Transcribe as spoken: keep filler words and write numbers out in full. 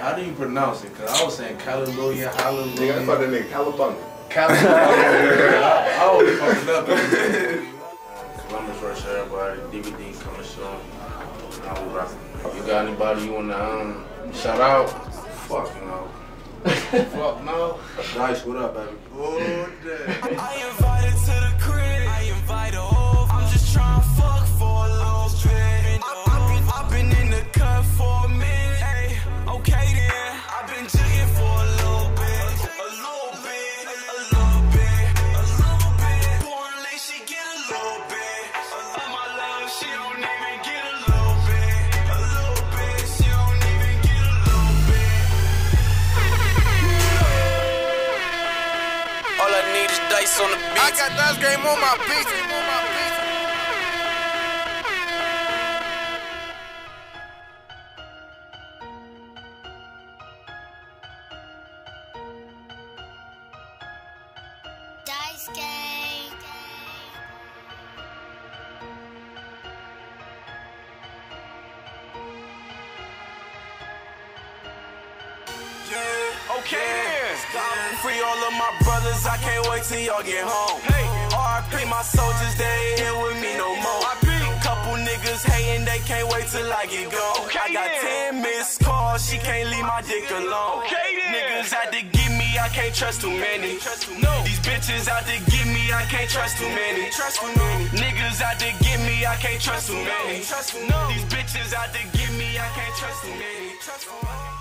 saying, how do you pronounce it? Because I was saying hallelujah, hallelujah. Nigga, I thought that nigga Calabunga. Calabunga. I, I always fucked up. Columbus Versus Everybody, D V D coming soon. I was rocking. You got anybody you want to um, shout out? Fuck, you know. Fuck, no. Dice, what up, baby? Oh, damn. I invited to the crib. I invite over. I'm just trying to fuck for a little bit. I've been, been in the cut for a minute. Ay, okay, then. I've been jigging for a little bit. A little bit. A little bit. A little bit. Born late, she get a little bit. Of my love, she don't even get a little bit. A little bit. She don't even get a little bit. All I need is dice on the beat. I got dice game on my beat. On my beat. Okay. Free all of my brothers, I can't wait till y'all get home. Hey, R I P my soldiers, they ain't here with me no more. Couple niggas hating, they can't wait till I get gone. Okay, I got then. ten missed calls, she can't leave my dick alone. Okay, niggas out to get me, I can't trust too many. No. These bitches out to get me, I can't trust too many. Trust too many. Niggas out to get me, I can't trust too many. Trust no. These bitches out to get me, I can't trust too many. Trust